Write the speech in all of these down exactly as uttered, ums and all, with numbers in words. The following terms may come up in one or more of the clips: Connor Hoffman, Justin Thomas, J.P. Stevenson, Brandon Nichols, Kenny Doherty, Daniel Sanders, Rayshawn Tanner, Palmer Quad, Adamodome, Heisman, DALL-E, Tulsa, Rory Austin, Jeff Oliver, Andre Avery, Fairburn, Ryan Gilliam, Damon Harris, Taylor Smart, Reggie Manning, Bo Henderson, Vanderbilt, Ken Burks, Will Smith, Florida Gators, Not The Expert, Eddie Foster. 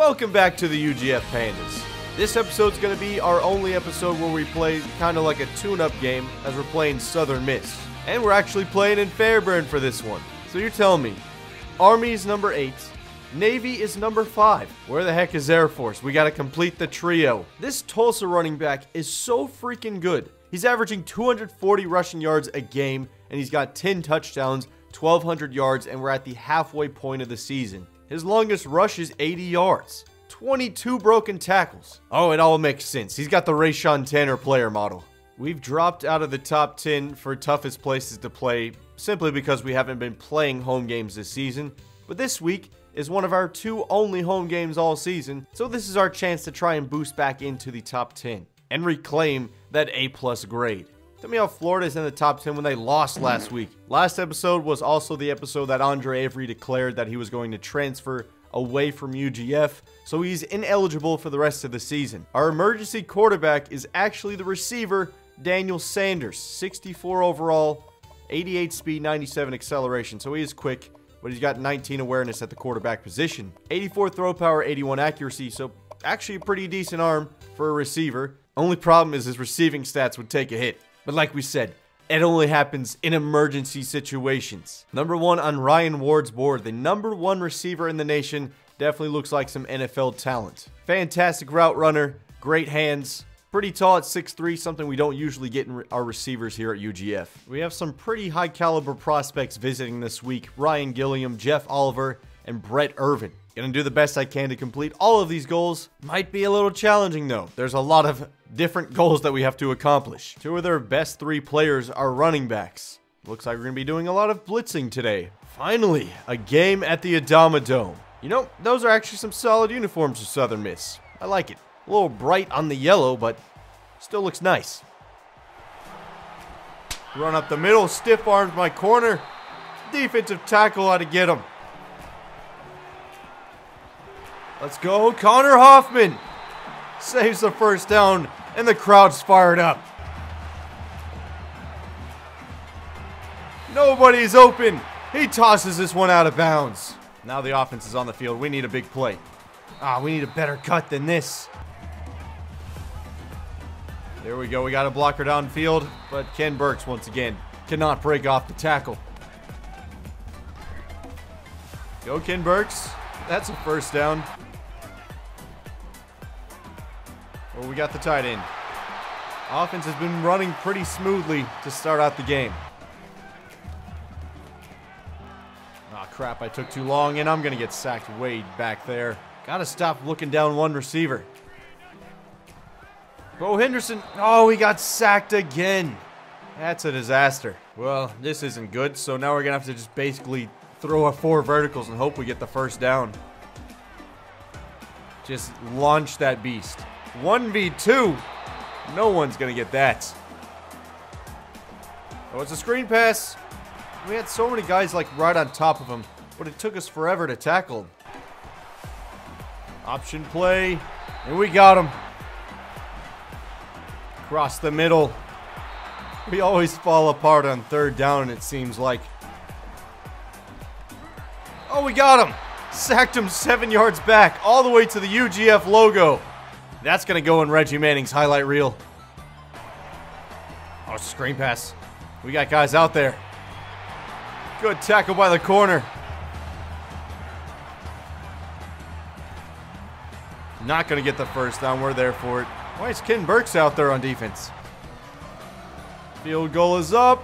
Welcome back to the U G F Pandas. This episode's going to be our only episode where we play kind of like a tune-up game as we're playing Southern Miss. And we're actually playing in Fairburn for this one. So you're telling me, Army is number eight, Navy is number five. Where the heck is Air Force? We got to complete the trio. This Tulsa running back is so freaking good. He's averaging two hundred forty rushing yards a game, and he's got ten touchdowns, twelve hundred yards, and we're at the halfway point of the season. His longest rush is eighty yards. twenty-two broken tackles. Oh, it all makes sense. He's got the Rayshawn Tanner player model. We've dropped out of the top ten for toughest places to play simply because we haven't been playing home games this season. But this week is one of our two only home games all season, so this is our chance to try and boost back into the top ten and reclaim that A plus grade. Tell me how Florida's in the top ten when they lost last week. Last episode was also the episode that Andre Avery declared that he was going to transfer away from U G F, so he's ineligible for the rest of the season. Our emergency quarterback is actually the receiver, Daniel Sanders, sixty-four overall, eighty-eight speed, ninety-seven acceleration, so he is quick, but he's got nineteen awareness at the quarterback position. eighty-four throw power, eighty-one accuracy, so actually a pretty decent arm for a receiver. Only problem is his receiving stats would take a hit. But like we said, it only happens in emergency situations. Number one on Ryan Ward's board, the number one receiver in the nation, definitely looks like some N F L talent. Fantastic route runner, great hands, pretty tall at six three, something we don't usually get in our receivers here at U G F. We have some pretty high caliber prospects visiting this week, Ryan Gilliam, Jeff Oliver, and Brett Irvin. Gonna do the best I can to complete all of these goals. Might be a little challenging though. There's a lot of different goals that we have to accomplish. Two of their best three players are running backs. Looks like we're gonna be doing a lot of blitzing today. Finally, a game at the Adamodome. You know, those are actually some solid uniforms for Southern Miss. I like it. A little bright on the yellow, but still looks nice. Run up the middle, stiff arms my corner. Defensive tackle ought to get him. Let's go, Connor Hoffman! Saves the first down, and the crowd's fired up. Nobody's open. He tosses this one out of bounds. Now the offense is on the field. We need a big play. Ah, we need a better cut than this. There we go. We got a blocker downfield, but Ken Burks, once again, cannot break off the tackle. Go, Ken Burks. That's a first down. Well, we got the tight end. Offense has been running pretty smoothly to start out the game. Aw, crap, I took too long, and I'm going to get sacked way back there. Got to stop looking down one receiver. Bo Henderson. Oh, he got sacked again. That's a disaster. Well, this isn't good, so now we're going to have to just basically throw our four verticals and hope we get the first down. Just launch that beast. one v two. No one's going to get that. Oh, it's a screen pass. We had so many guys like right on top of him, but it took us forever to tackle him. Option play, and we got him. Across the middle. We always fall apart on third down, it seems like. Oh, we got him. Sacked him seven yards back, all the way to the U G F logo. That's going to go in Reggie Manning's highlight reel. Oh, it's a screen pass. We got guys out there. Good tackle by the corner. Not going to get the first down. We're there for it. Why is Ken Burks out there on defense? Field goal is up.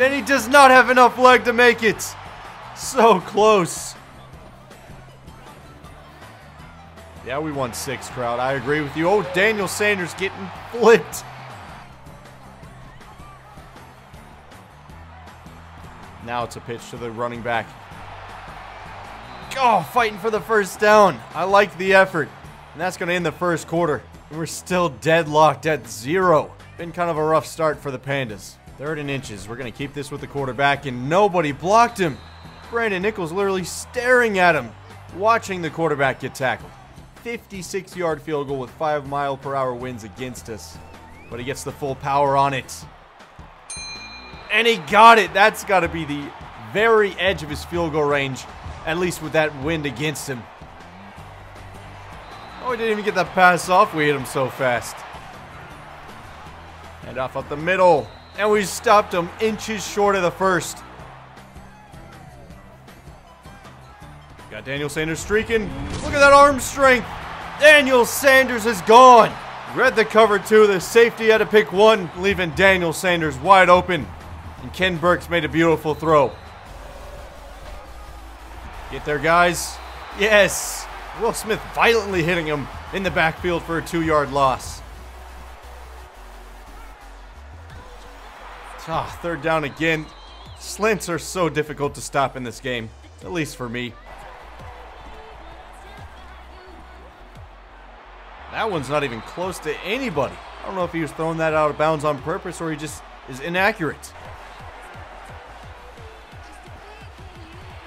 And he does not have enough leg to make it. So close. Yeah, we won six, crowd. I agree with you. Oh, Daniel Sanders getting flipped. Now it's a pitch to the running back. Oh, fighting for the first down. I like the effort. And that's going to end the first quarter. We're still deadlocked at zero. Been kind of a rough start for the Pandas. Third and inches. We're going to keep this with the quarterback, and nobody blocked him. Brandon Nichols literally staring at him, watching the quarterback get tackled. fifty-six yard field goal with five mile per hour winds against us, but he gets the full power on it. And he got it. That's got to be the very edge of his field goal range, at least with that wind against him. Oh, we didn't even get that pass off. We hit him so fast. And off up the middle. And we stopped him inches short of the first. Got Daniel Sanders streaking. Look at that arm strength. Daniel Sanders is gone. Read the cover two. The safety had to pick one, leaving Daniel Sanders wide open. And Ken Burks made a beautiful throw. Get there, guys. Yes. Will Smith violently hitting him in the backfield for a two-yard loss. Ah, third down again. Slants are so difficult to stop in this game, at least for me. That one's not even close to anybody. I don't know if he was throwing that out of bounds on purpose or he just is inaccurate.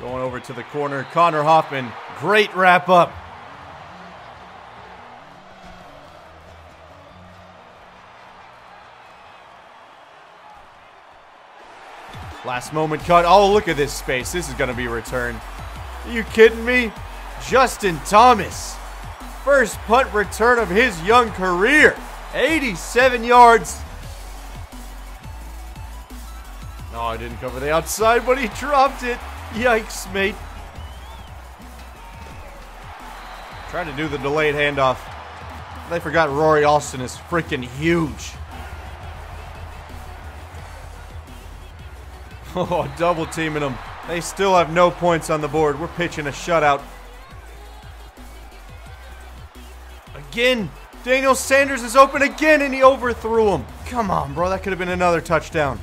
Going over to the corner, Connor Hoffman. Great wrap up. Last moment cut. Oh, look at this space. This is going to be returned. Are you kidding me? Justin Thomas. First punt return of his young career. eighty-seven yards. No, I didn't cover the outside, but he dropped it. Yikes, mate. Trying to do the delayed handoff. They forgot Rory Austin is freaking huge. Oh, double teaming them. They still have no points on the board. We're pitching a shutout. Again, Daniel Sanders is open again, and he overthrew him. Come on, bro. That could have been another touchdown.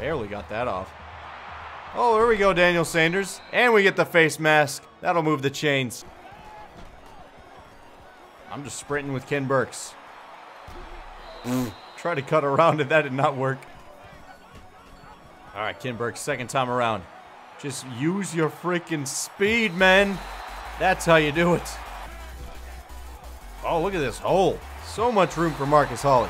Barely got that off. Oh, here we go, Daniel Sanders. And we get the face mask. That'll move the chains. I'm just sprinting with Ken Burks. Tried to cut around and that did not work. All right, Ken Burks, second time around. Just use your freaking speed, man. That's how you do it. Oh, look at this hole. So much room for Marcus Holley.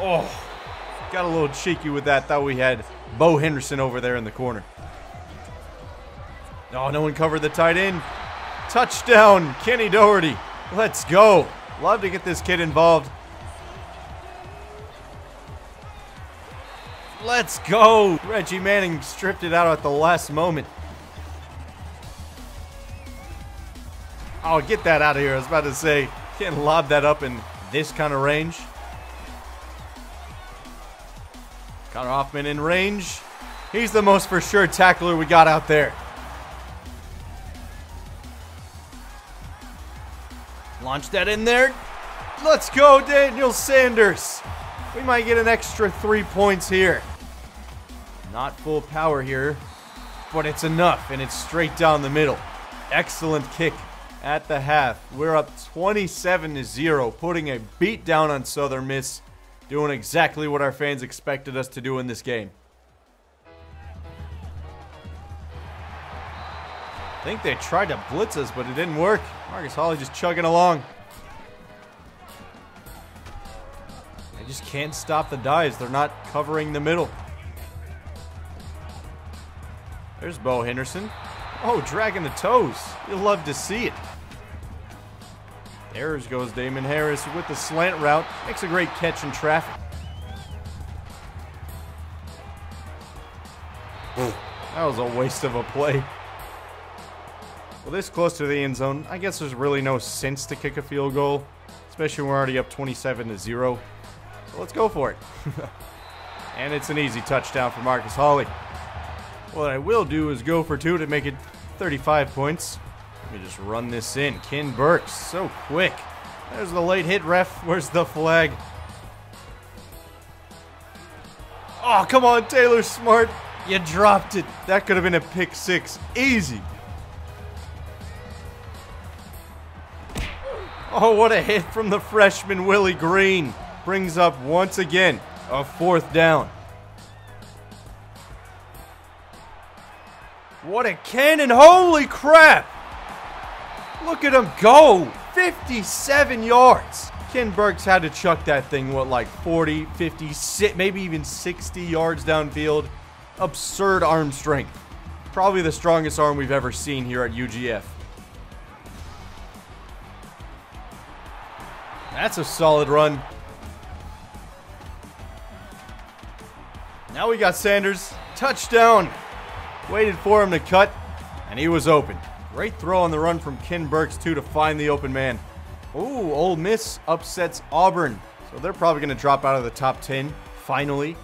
Oh, got a little cheeky with that. Thought we had Bo Henderson over there in the corner. No, oh, no one covered the tight end. Touchdown, Kenny Doherty. Let's go. Love to get this kid involved. Let's go. Reggie Manning stripped it out at the last moment. Oh, get that out of here. I was about to say, can't lob that up in this kind of range. Connor Hoffman in range. He's the most for sure tackler we got out there. Launch that in there. Let's go, Daniel Sanders. We might get an extra three points here. Not full power here, but it's enough, and it's straight down the middle. Excellent kick at the half. We're up twenty-seven to zero, putting a beat down on Southern Miss. Doing exactly what our fans expected us to do in this game. I think they tried to blitz us, but it didn't work. Marcus Holley just chugging along. They just can't stop the dives. They're not covering the middle. There's Bo Henderson. Oh, dragging the toes. You'll love to see it. There goes Damon Harris with the slant route. Makes a great catch in traffic. Whoa, that was a waste of a play. Well, this close to the end zone, I guess there's really no sense to kick a field goal, especially when we're already up twenty-seven to zero. So let's go for it. And it's an easy touchdown for Marcus Holley. What I will do is go for two to make it thirty-five points. Let me just run this in. Ken Burks, so quick. There's the late hit, ref. Where's the flag? Oh, come on, Taylor Smart. You dropped it. That could have been a pick six. Easy. Oh, what a hit from the freshman, Willie Green. Brings up, once again, a fourth down. What a cannon. Holy crap. Look at him go! fifty-seven yards! Ken Burks had to chuck that thing, what, like forty, fifty, maybe even sixty yards downfield. absurd arm strength. Probably the strongest arm we've ever seen here at U G F. That's a solid run. Now we got Sanders. Touchdown. Waited for him to cut, and he was open. Great throw on the run from Ken Burks, too, to find the open man. Ooh, Ole Miss upsets Auburn. So they're probably going to drop out of the top ten, finally.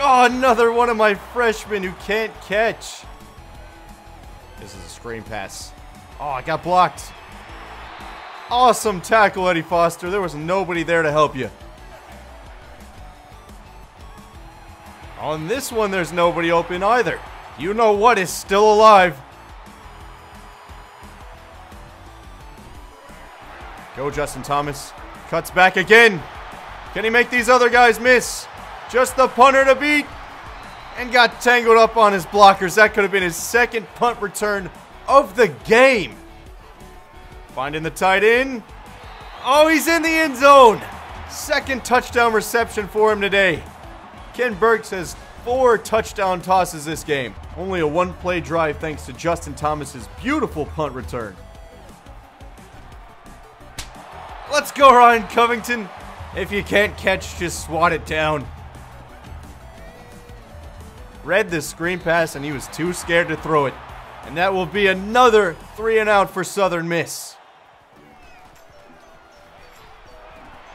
Oh, another one of my freshmen who can't catch. This is a screen pass. Oh, I got blocked. Awesome tackle, Eddie Foster. There was nobody there to help you. On this one, there's nobody open either. You know what is still alive. Go Justin Thomas. Cuts back again. Can he make these other guys miss? Just the punter to beat. And got tangled up on his blockers. That could have been his second punt return of the game. Finding the tight end. Oh, he's in the end zone. Second touchdown reception for him today. Ken Burks has four touchdown tosses this game. Only a one-play drive thanks to Justin Thomas's beautiful punt return. Let's go, Ryan Covington. If you can't catch, just swat it down. Read the screen pass, and he was too scared to throw it. And that will be another three and out for Southern Miss.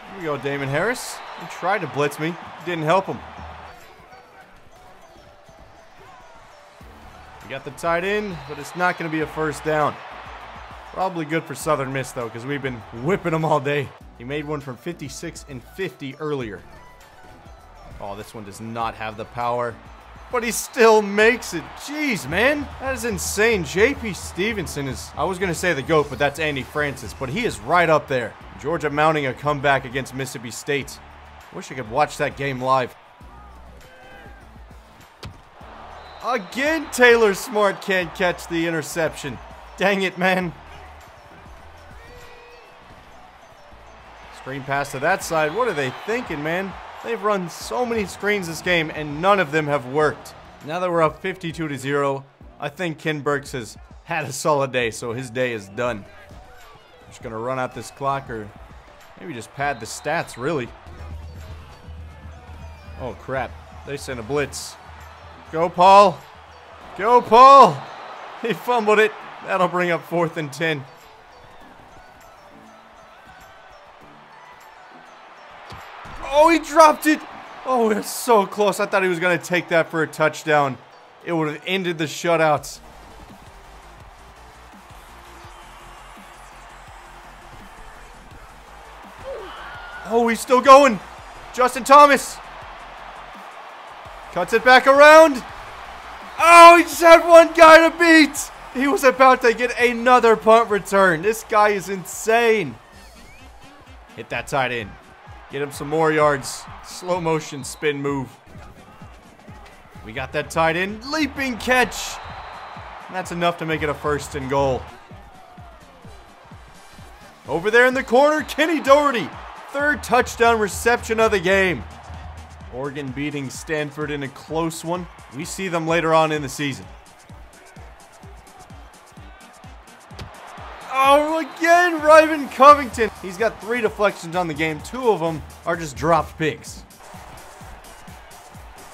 Here we go, Damon Harris. He tried to blitz me. Didn't help him. We got the tight end, but it's not going to be a first down. Probably good for Southern Miss, though, because we've been whipping them all day. He made one from fifty-six and fifty earlier. Oh, this one does not have the power. But he still makes it. Jeez, man. That is insane. J P. Stevenson is, I was going to say the GOAT, but that's Andy Francis. But he is right up there. Georgia mounting a comeback against Mississippi State. Wish I could watch that game live. Again, Taylor Smart can't catch the interception. Dang it, man. Screen pass to that side. What are they thinking, man? They've run so many screens this game, and none of them have worked. Now that we're up fifty-two to zero, I think Ken Burks has had a solid day, so his day is done. I'm just going to run out this clock, or maybe just pad the stats, really. Oh, crap. They sent a blitz. Go, Paul. Go, Paul. He fumbled it. That'll bring up fourth and ten. Oh, he dropped it. Oh, it's so close. I thought he was going to take that for a touchdown. It would have ended the shutouts. Oh, he's still going. Justin Thomas. Cuts it back around. Oh, he just had one guy to beat. He was about to get another punt return. This guy is insane. Hit that tight end. Get him some more yards. Slow motion spin move. We got that tight end. Leaping catch. And that's enough to make it a first and goal. Over there in the corner, Kenny Doherty. Third touchdown reception of the game. Oregon beating Stanford in a close one. We see them later on in the season. Oh, again, Ryan Covington. He's got three deflections on the game. Two of them are just dropped picks.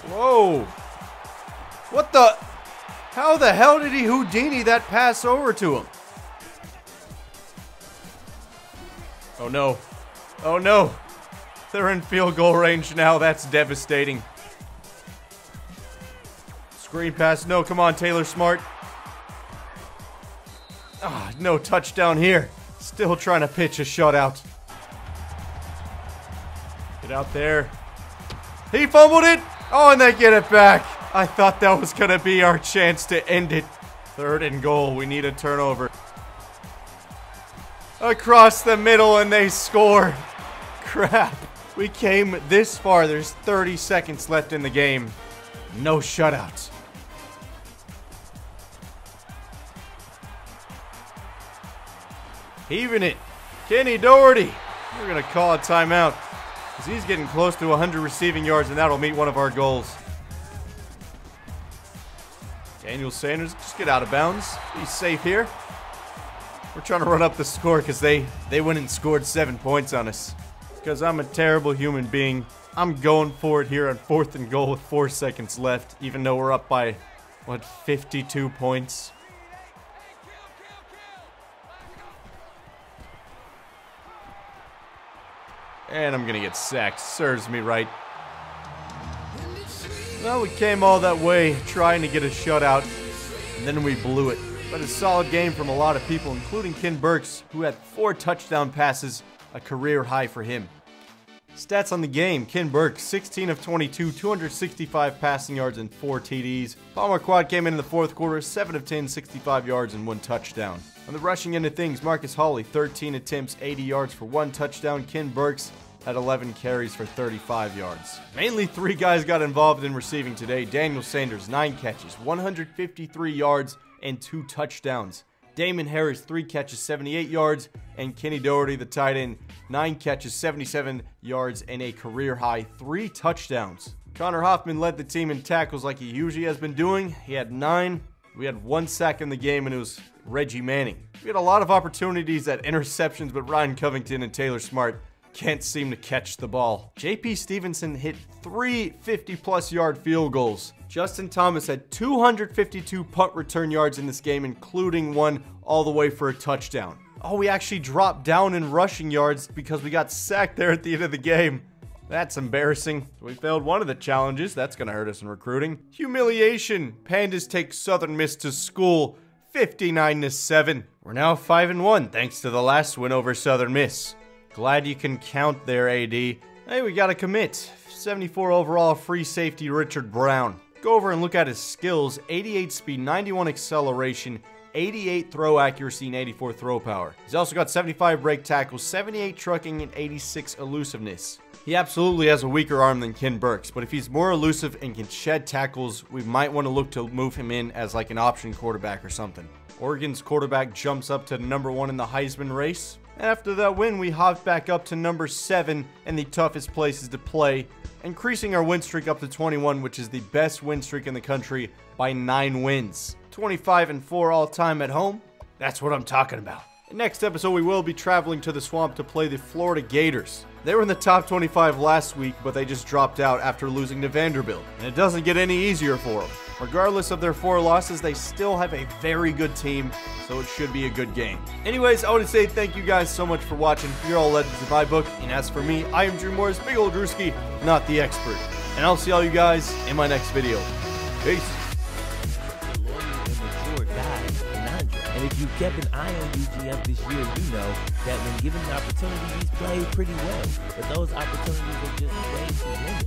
Whoa. What the? How the hell did he Houdini that pass over to him? Oh, no. Oh, no. They're in field goal range now. That's devastating. Screen pass. No, come on, Taylor Smart. Oh, no touchdown here. Still trying to pitch a shutout. Get out there. He fumbled it. Oh, and they get it back. I thought that was going to be our chance to end it. Third and goal. We need a turnover. Across the middle, and they score. Crap. We came this far. There's thirty seconds left in the game. No shutouts. Heaving it. Kenny Doherty. We're going to call a timeout. Because he's getting close to one hundred receiving yards, and that'll meet one of our goals. Daniel Sanders, just get out of bounds. Be safe here. We're trying to run up the score because they, they went and scored seven points on us. Because I'm a terrible human being. I'm going for it here on fourth and goal with four seconds left, even though we're up by, what, fifty-two points? And I'm gonna get sacked. Serves me right. Well, we came all that way trying to get a shutout, and then we blew it. But a solid game from a lot of people, including Ken Burks, who had four touchdown passes, a career high for him. Stats on the game: Ken Burks, sixteen of twenty-two, two hundred sixty-five passing yards and four T Ds. Palmer Quad came in in the fourth quarter, seven of ten, sixty-five yards and one touchdown. On the rushing end of things, Marcus Holley, thirteen attempts, eighty yards for one touchdown. Ken Burks had eleven carries for thirty-five yards. Mainly three guys got involved in receiving today. Daniel Sanders, nine catches, one hundred fifty-three yards and two touchdowns. Damon Harris, three catches, seventy-eight yards. And Kenny Doherty, the tight end, nine catches, seventy-seven yards and a career-high three touchdowns. Connor Hoffman led the team in tackles like he usually has been doing. He had nine. We had one sack in the game, and it was Reggie Manning. We had a lot of opportunities at interceptions, but Ryan Covington and Taylor Smart can't seem to catch the ball. J P. Stevenson hit three fifty-plus yard field goals. Justin Thomas had two hundred fifty-two punt return yards in this game, including one all the way for a touchdown. Oh, we actually dropped down in rushing yards because we got sacked there at the end of the game. That's embarrassing. We failed one of the challenges. That's going to hurt us in recruiting. Humiliation. Pandas take Southern Miss to school fifty-nine to seven. We're now five and one thanks to the last win over Southern Miss. Glad you can count there, A D. Hey, we got to commit. seventy-four overall, free safety Richard Brown. Go over and look at his skills. eighty-eight speed, ninety-one acceleration, eighty-eight throw accuracy, and eighty-four throw power. He's also got seventy-five break tackles, seventy-eight trucking, and eighty-six elusiveness. He absolutely has a weaker arm than Ken Burks, but if he's more elusive and can shed tackles, we might want to look to move him in as like an option quarterback or something. Oregon's quarterback jumps up to number one in the Heisman race. After that win, we hopped back up to number seven in the toughest places to play, increasing our win streak up to twenty-one, which is the best win streak in the country by nine wins. twenty-five and four all time at home. That's what I'm talking about. In next episode, we will be traveling to the Swamp to play the Florida Gators. They were in the top twenty-five last week, but they just dropped out after losing to Vanderbilt, and it doesn't get any easier for them. Regardless of their four losses, they still have a very good team, so it should be a good game. Anyways, I want to say thank you guys so much for watching. You're all legends in my book, and as for me, I am Drew Morris, Big Ol' Drewski, not the expert. And I'll see all you guys in my next video. Peace. And if you kept an eye on U G F this year, you know that when given the opportunity, he's played pretty well. But those opportunities are just way too many.